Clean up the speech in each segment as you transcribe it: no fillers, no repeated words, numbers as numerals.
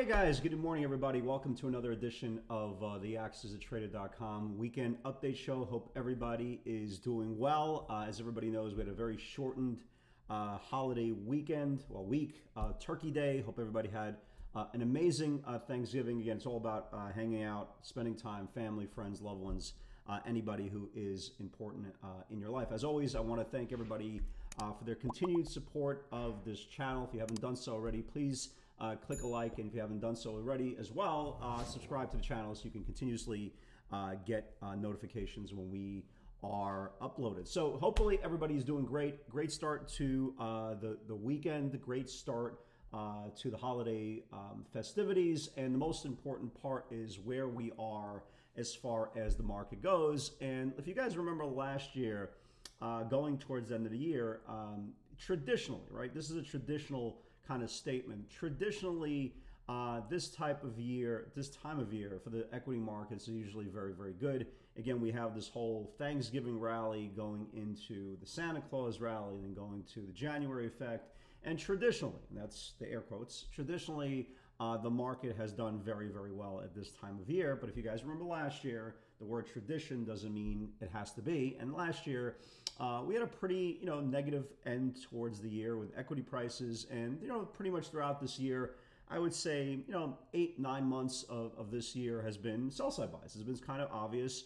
Hey guys, good morning everybody. Welcome to another edition of the accessatrader.com weekend update show. Hope everybody is doing well. As everybody knows, we had a very shortened holiday weekend, well, week, Turkey Day. Hope everybody had an amazing Thanksgiving. Again, it's all about hanging out, spending time, family, friends, loved ones, anybody who is important in your life. As always, I want to thank everybody for their continued support of this channel. If you haven't done so already, please click a like, and if you haven't done so already as well, subscribe to the channel so you can continuously get notifications when we are uploaded. So hopefully everybody's doing great. Great start to the weekend, great start to the holiday festivities, and the most important part is where we are as far as the market goes. And if you guys remember last year, going towards the end of the year, traditionally, right, this is a traditional kind of statement. Traditionally, this time of year for the equity markets is usually very, very good. Again, we have this whole Thanksgiving rally going into the Santa Claus rally, and then going to the January effect. And traditionally, and that's the air quotes, traditionally, the market has done very, very well at this time of year. But if you guys remember last year, the word tradition doesn't mean it has to be. And last year, we had a pretty, negative end towards the year with equity prices. And, pretty much throughout this year, I would say, 8, 9 months of this year has been sell-side bias. It's been kind of obvious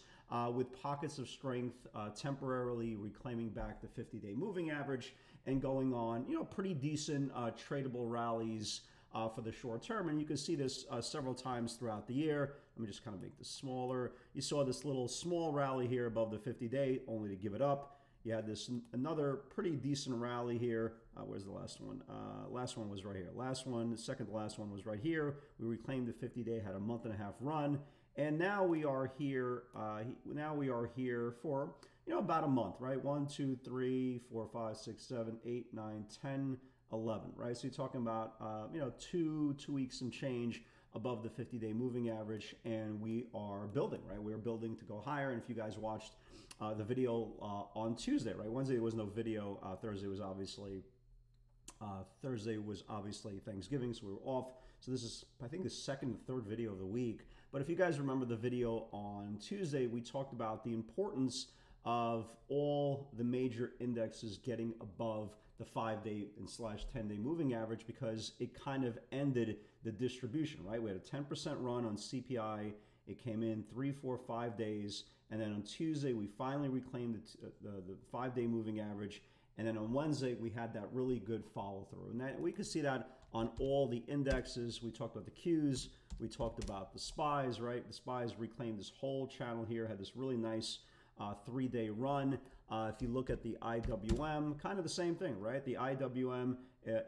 with pockets of strength temporarily reclaiming back the 50-day moving average and going on, pretty decent tradable rallies for the short term. And you can see this several times throughout the year. Let me just kind of make this smaller. You saw this little small rally here above the 50-day, only to give it up. You had this another pretty decent rally here. Where's the last one? Last one was right here. Last one, second to last one was right here. We reclaimed the 50-day, had a month-and-a-half run, and now we are here. Now we are here for about a month, right? 1, 2, 3, 4, 5, 6, 7, 8, 9, 10, 11, right? So you're talking about two weeks and change above the 50-day moving average, and we are building, right? We are building to go higher. And if you guys watched the video on Tuesday, right? Wednesday there was no video. Thursday was obviously Thanksgiving, so we were off. So this is, I think, the second or third video of the week. But if you guys remember the video on Tuesday, we talked about the importance of all the major indexes getting above the 5-day/10-day moving average, because it kind of ended the distribution, right? We had a 10% run on CPI. It came in 3, 4, 5 days. And then on Tuesday, we finally reclaimed the 5-day moving average. And then on Wednesday, we had that really good follow through. And that, we could see that on all the indexes. We talked about the Qs. We talked about the SPYs, right? The SPYs reclaimed this whole channel here, had this really nice 3-day run. If you look at the IWM, kind of the same thing, right? The IWM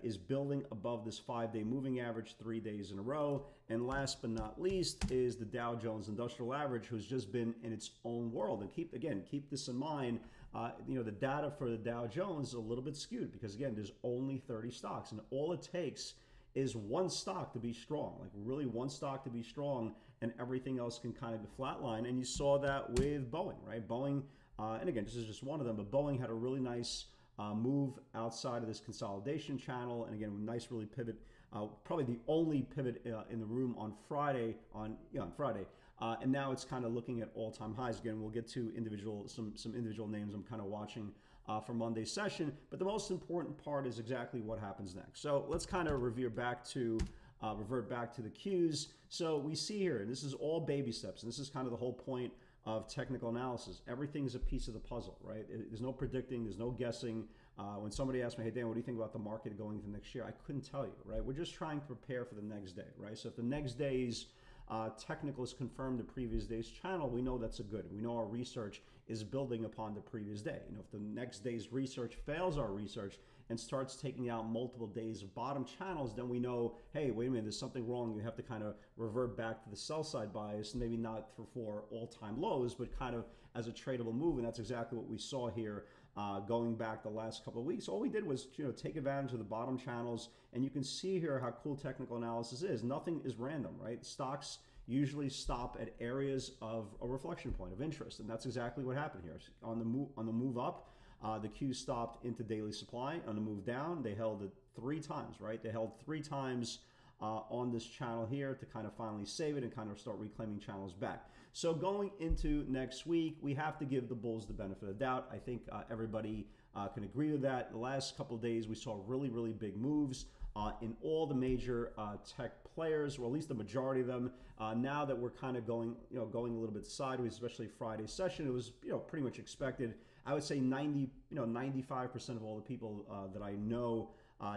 is building above this 5-day moving average 3 days in a row. And last but not least is the Dow Jones Industrial Average, who's just been in its own world. And keep this in mind, the data for the Dow Jones is a little bit skewed because, again, there's only 30 stocks, and all it takes is one stock to be strong, like really one stock to be strong, and everything else can kind of flatline. And you saw that with Boeing, right? Boeing. And again, this is just one of them, but Boeing had a really nice move outside of this consolidation channel. And again, a nice really pivot, probably the only pivot in the room on Friday. And now it's kind of looking at all-time highs. Again, we'll get to some individual names I'm kind of watching for Monday's session. But the most important part is exactly what happens next. So let's kind of revert back to the Qs. So we see here, and this is all baby steps, and this is kind of the whole point of technical analysis. Everything's a piece of the puzzle, right? There's no predicting, there's no guessing. When somebody asked me, hey, Dan, what do you think about the market going into next year? I couldn't tell you, right? We're just trying to prepare for the next day, right? So if the next day's technical is confirmed the previous day's channel, we know that's a good. We know our research is building upon the previous day. If the next day's research fails our research and starts taking out multiple days of bottom channels, then we know, hey, wait a minute, there's something wrong. You have to kind of revert back to the sell side bias, maybe not for all-time lows, but kind of as a tradable move. And that's exactly what we saw here going back the last couple of weeks. All we did was, take advantage of the bottom channels, and you can see here how cool technical analysis is. Nothing is random, right? Stocks usually stop at areas of a reflection point of interest, and that's exactly what happened here. On the move up, the Qs stopped into daily supply. On the move down, they held it three times, right? They held three times on this channel here to kind of finally save it and kind of start reclaiming channels back. So going into next week, we have to give the bulls the benefit of the doubt. I think everybody can agree with that. The last couple of days, we saw really, really big moves in all the major tech players, or at least the majority of them. Now that we're kind of going a little bit sideways, especially Friday's session, it was pretty much expected. I would say 95% of all the people that I know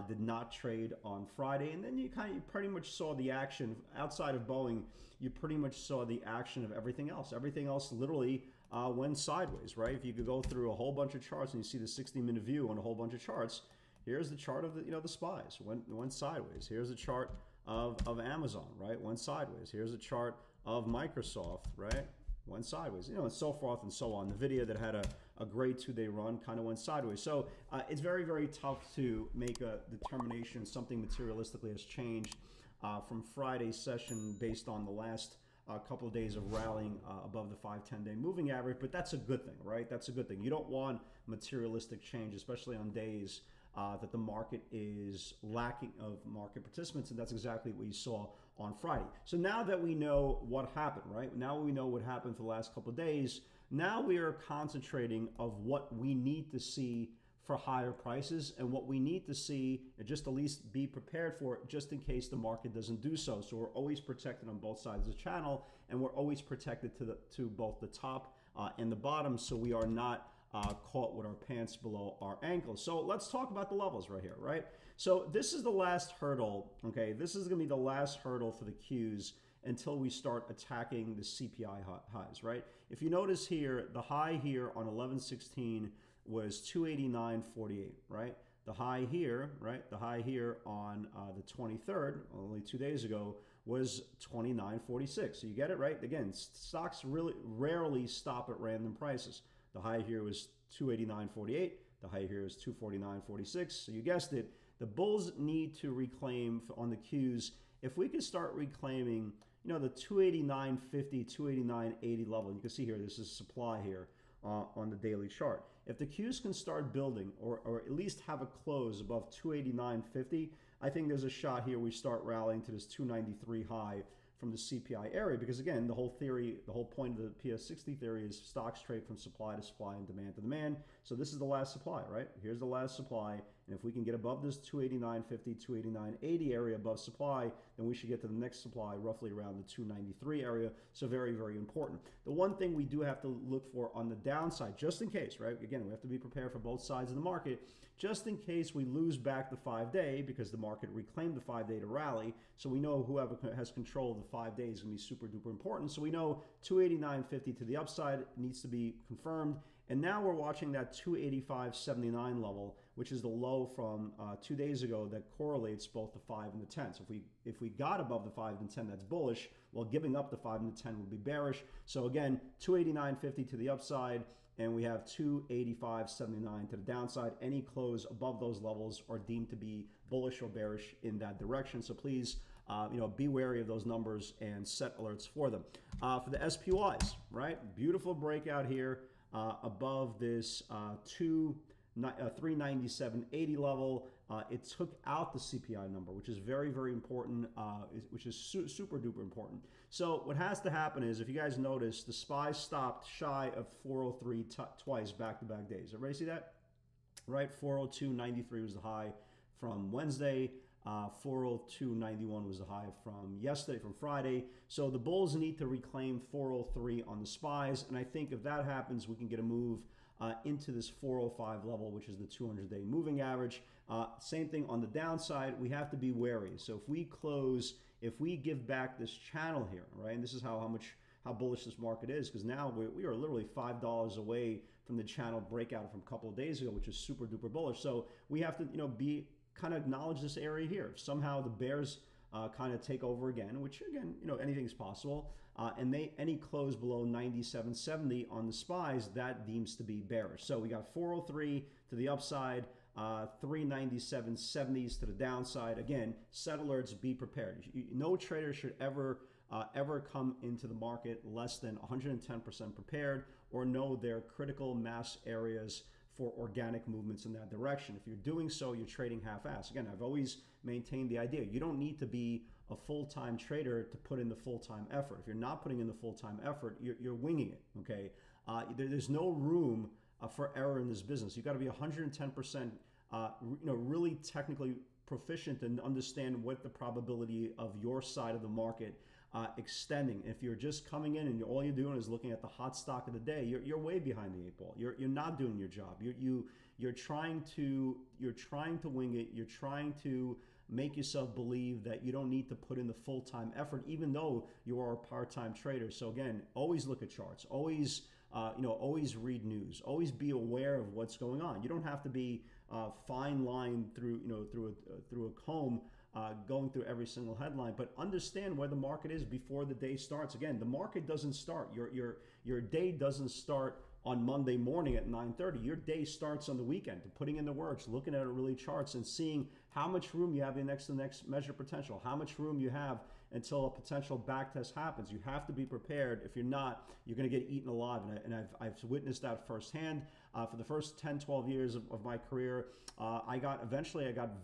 did not trade on Friday, and then you pretty much saw the action outside of Boeing. You pretty much saw the action of everything else. Everything else literally went sideways, right? If you could go through a whole bunch of charts and you see the 60-minute view on a whole bunch of charts, here's the chart of the the SPYs went sideways. Here's the chart of Amazon, right? Went sideways. Here's a chart of Microsoft, right? Went sideways, and so forth and so on. Nvidia, that had a great two-day run, kind of went sideways. So it's very, very tough to make a determination. Something materialistically has changed from Friday's session based on the last couple of days of rallying above the 5-10-day moving average, but that's a good thing, right? That's a good thing. You don't want materialistic change, especially on days that the market is lacking of market participants, and that's exactly what you saw on Friday. So now that we know what happened, right? Now we know what happened for the last couple of days. Now we are concentrating of what we need to see for higher prices and what we need to see, and just at least be prepared for it, just in case the market doesn't do so. So we're always protected on both sides of the channel, and we're always protected to both the top and the bottom, so we are not caught with our pants below our ankles. So let's talk about the levels right here, right? So this is the last hurdle, okay? This is gonna be the last hurdle for the Qs until we start attacking the CPI highs, right? If you notice here, the high here on 11/16 was 289.48, right? The high here, right? The high here on the 23rd, only 2 days ago, was 29.46. So you get it, right? Again, stocks really rarely stop at random prices. The high here was 289.48. The high here is 249.46. So you guessed it. The bulls need to reclaim on the Qs. If we could start reclaiming, the 289.50, 289.80 level. You can see here, this is supply here on the daily chart. If the Qs can start building or at least have a close above 289.50, I think there's a shot here we start rallying to this 293 high from the CPI area, because again, the whole point of the PS60 theory is stocks trade from supply to supply and demand to demand. So this is the last supply, right? Here's the last supply, and if we can get above this 289.50, 289.80 area above supply, then we should get to the next supply roughly around the 293 area. So very, very important. The one thing we do have to look for on the downside, just in case, right? Again, we have to be prepared for both sides of the market, just in case we lose back the 5-day, because the market reclaimed the 5-day to rally. So we know whoever has control of the 5 days is going to be super duper important. So we know 289.50 to the upside needs to be confirmed. And now we're watching that 285.79 level, which is the low from 2 days ago that correlates both the 5 and the 10. So if we got above the 5 and 10, that's bullish, while giving up the 5 and the 10 would be bearish. So again, 289.50 to the upside, and we have 285.79 to the downside. Any close above those levels are deemed to be bullish or bearish in that direction. So please, be wary of those numbers and set alerts for them. For the SPYs, right? Beautiful breakout here. Above this 397.80 level, it took out the CPI number, which is very, very important, which is super duper important. So what has to happen is, if you guys notice, the SPY stopped shy of 403 twice back-to-back days. Everybody see that? Right, 402.93 was the high from Wednesday. 402.91 was the high from yesterday, from Friday. So the bulls need to reclaim 403 on the SPYs, and I think if that happens, we can get a move into this 405 level, which is the 200-day moving average. Same thing on the downside. We have to be wary. So if we give back this channel here, right, and this is how bullish this market is, because now we are literally $5 away from the channel breakout from a couple of days ago, which is super duper bullish. So we have to, be kind of acknowledge this area here. If somehow the bears kind of take over again, which again, you know, anything's possible. And any close below 97.70 on the SPYs, that deems to be bearish. So we got 403 to the upside, 397.70s to the downside. Again, set alerts, be prepared. No trader should ever come into the market less than 110% prepared or know their critical mass areas for organic movements in that direction. If you're doing so, you're trading half-assed. Again, I've always maintained the idea. You don't need to be a full-time trader to put in the full-time effort. If you're not putting in the full-time effort, you're winging it, okay? There's no room for error in this business. You've got to be 110%, you know, really technically proficient and understand what the probability of your side of the market extending. If you're just coming in and all you're doing is looking at the hot stock of the day, you're way behind the eight ball. You're not doing your job. You're trying to wing it. You're trying to make yourself believe that you don't need to put in the full-time effort, even though you are a part-time trader. So again, always look at charts. Always, you know, always read news. Always be aware of what's going on. You don't have to be fine-lined through, you know, through a comb, going through every single headline, but understand where the market is before the day starts. Again, the market doesn't start. Your day doesn't start on Monday morning at 9:30. Your day starts on the weekend, putting in the work, looking at really charts and seeing how much room you have in next to the next measure potential, how much room you have until a potential back test happens. You have to be prepared. If you're not, you're going to get eaten alive. And I've witnessed that firsthand. For the first 10, 12 years of my career, I got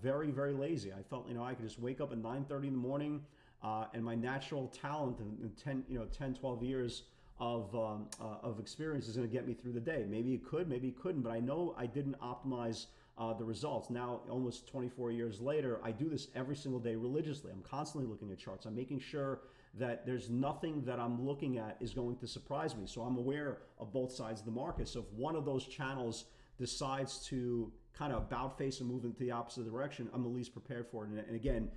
very, very lazy. I felt, you know, I could just wake up at 9:30 in the morning, and my natural talent in 10, 12 years of experience is going to get me through the day. Maybe it could, maybe it couldn't, but I know I didn't optimize the results. Now, almost 24 years later, I do this every single day religiously. I'm constantly looking at charts. I'm making sure that there's nothing that I'm looking at is going to surprise me. So I'm aware of both sides of the market. So if one of those channels decides to kind of about face and move into the opposite direction, I'm the least prepared for it. And again,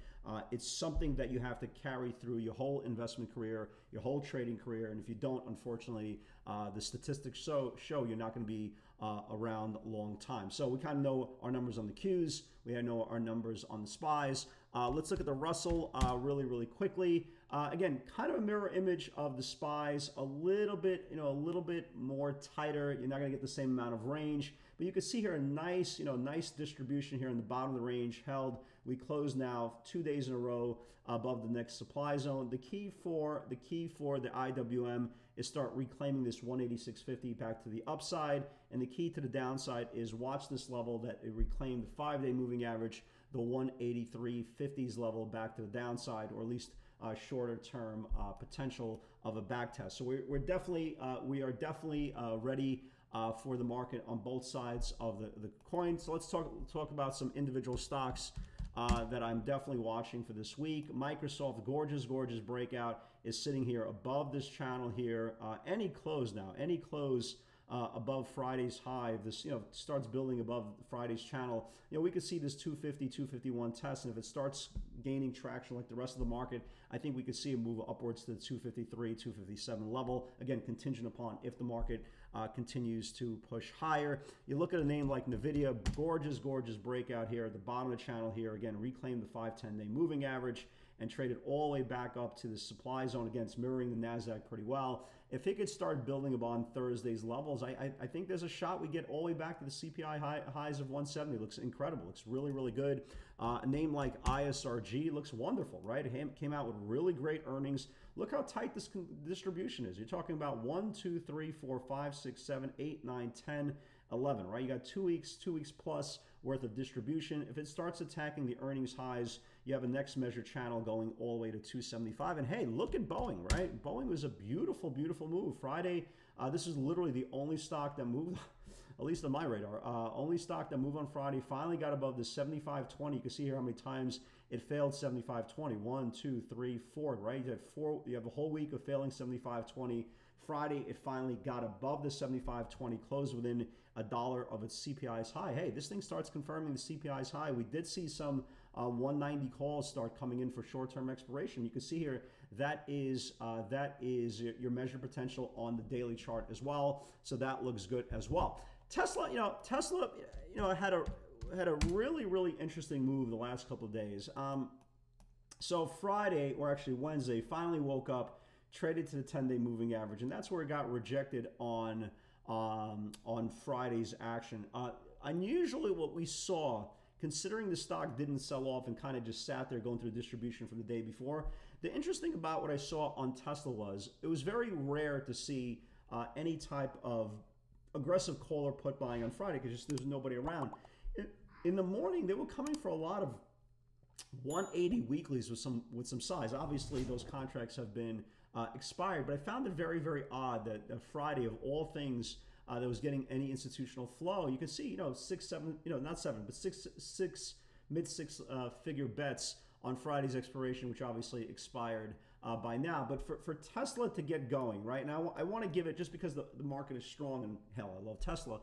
it's something that you have to carry through your whole investment career, your whole trading career. And if you don't, unfortunately, the statistics show you're not going to be around a long time. So we kind of know our numbers on the Qs. We know our numbers on the SPYs. Let's look at the Russell really quickly. Again, kind of a mirror image of the SPYs, a little bit more tighter. You're not going to get the same amount of range, but you can see here a nice, nice distribution here in the bottom of the range held. We closed now 2 days in a row above the next supply zone. The key for the IWM is start reclaiming this 186.50 back to the upside, and the key to the downside is watch this level that it reclaimed, the 5-day moving average, the 183.50s level back to the downside, or at least shorter term potential of a back test. So we are definitely ready for the market on both sides of the coin. So let's talk about some individual stocks that I'm definitely watching for this week. Microsoft, gorgeous breakout, is sitting here above this channel here. Any close now, above Friday's high, if this starts building above Friday's channel, we could see this 250, 251 test, and if it starts gaining traction like the rest of the market, I think we could see it move upwards to the 253, 257 level. Again, contingent upon if the market continues to push higher. You look at a name like Nvidia, gorgeous breakout here at the bottom of the channel here. Again, reclaim the 5-10-day moving average and trade it all the way back up to the supply zone. Again, it's mirroring the NASDAQ pretty well. If it could start building upon Thursday's levels, I think there's a shot we get all the way back to the CPI highs of 170. Looks incredible. Looks really good. A name like ISRG looks wonderful, right? It came out with really great earnings. Look how tight this distribution is. You're talking about 1, 2, 3, 4, 5, 6, 7, 8, 9, 10, 11, right? You got 2 weeks plus worth of distribution. If it starts attacking the earnings highs, you have a next measure channel going all the way to 275. And hey, look at Boeing, right? Boeing was a beautiful move. Friday, this is literally the only stock that moved, at least on my radar, only stock that moved on Friday. Finally got above the 75.20. You can see here how many times it failed 75.20. 1, 2, 3, 4, right? You have a whole week of failing 75.20. Friday, it finally got above the 75.20, closed within $1 of its CPI's high. Hey, this thing starts confirming the CPI's high. We did see some 190 calls start coming in for short-term expiration. You can see here that is your measure potential on the daily chart as well. So that looks good as well. Tesla, had a really interesting move the last couple of days. So Friday, or actually Wednesday, finally woke up, traded to the 10-day moving average, and that's where it got rejected on Friday's action. Unusually, what we saw, considering the stock didn't sell off and kind of just sat there going through distribution from the day before, the interesting about what I saw on Tesla was it was very rare to see any type of aggressive call or put buying on Friday because just there's nobody around. In the morning, they were coming for a lot of 180 weeklies with some size. Obviously, those contracts have been expired, but I found it very, very odd that Friday, of all things, that was getting any institutional flow. You can see, you know, mid six figure bets on Friday's expiration, which obviously expired by now. But for Tesla to get going, right now, I want to give it, just because the market is strong, and hell, I love Tesla,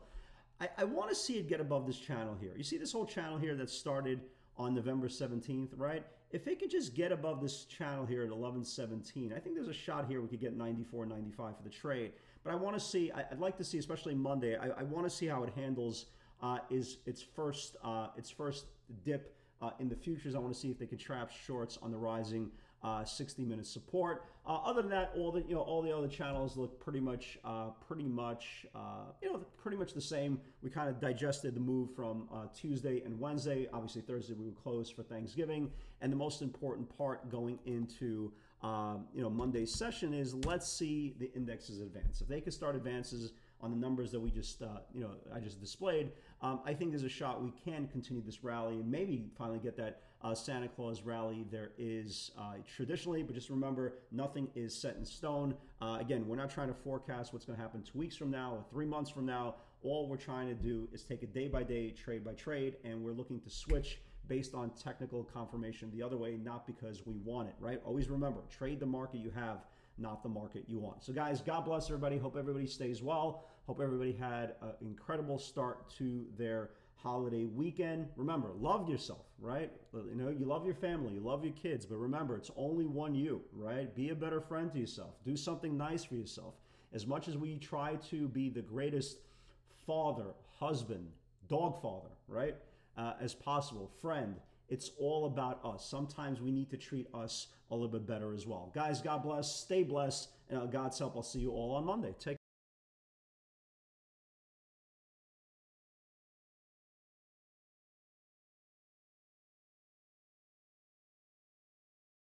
I want to see it get above this channel here. You see this whole channel here that started on November 17th, right? If it could just get above this channel here at 1117, I think there's a shot here we could get 94.95 for the trade. But I want to see, I'd like to see, especially Monday, I want to see how it handles its first dip in the futures. I want to see if they can trap shorts on the rising 60-minute support. Other than that, all the other channels look pretty much the same. We kind of digested the move from Tuesday and Wednesday. Obviously Thursday we were closed for Thanksgiving, and the most important part going into Monday's session is let's see the indexes advance. If they can start advances on the numbers that we just I just displayed, I think there's a shot we can continue this rally and maybe finally get that Santa Claus rally there is traditionally. But just remember, nothing is set in stone. Again, we're not trying to forecast what's going to happen 2 weeks from now or 3 months from now. All we're trying to do is take it day by day, trade by trade, and we're looking to switch based on technical confirmation the other way, not because we want it, right? Always remember, trade the market you have, not the market you want. So guys, God bless everybody. Hope everybody stays well. Hope everybody had an incredible start to their holiday weekend. Remember, love yourself, right? You know, you love your family, you love your kids, but remember, it's only one you, right? Be a better friend to yourself. Do something nice for yourself. As much as we try to be the greatest father, husband, dog father, right, as possible, friend, it's all about us. Sometimes we need to treat us a little bit better as well. Guys, God bless. Stay blessed. And God's help. I'll see you all on Monday. Take care.